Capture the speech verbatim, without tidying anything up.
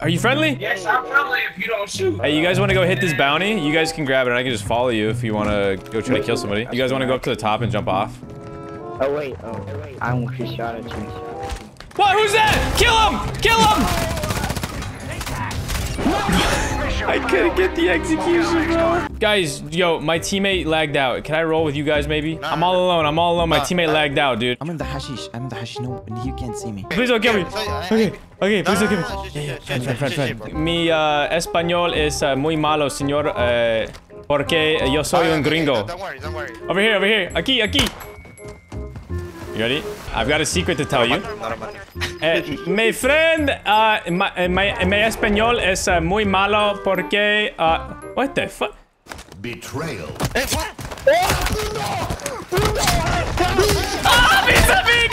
Are you friendly? Yes, I'm friendly if you don't shoot. Hey, you guys want to go hit this bounty? You guys can grab it and I can just follow you if you want to go try to kill somebody. You guys want to go up to the top and jump off? Oh, wait. Oh, wait. I almost shot at you. What? Who's that? Kill him! Kill him! I couldn't get the execution, bro. Guys, yo, my teammate lagged out. Can I roll with you guys, maybe? I'm all alone. I'm all alone. My teammate lagged out, dude. I'm in the hashish. I'm in the hashish. No, you can't see me. Please don't kill me. Okay. Okay, please look at me. Yeah, yeah, friend, friend, friend. Mi uh, español es uh, muy malo, señor, uh, porque yo soy un gringo. Don't worry, don't worry. Over here, over here. Aquí, aquí. You ready? I've got a secret to tell you. uh, my friend, uh, my, my, my español es uh, muy malo porque... Uh, what the fuck? Betrayal. Hey, what? Oh, no! No! Ah, vis-a-vis!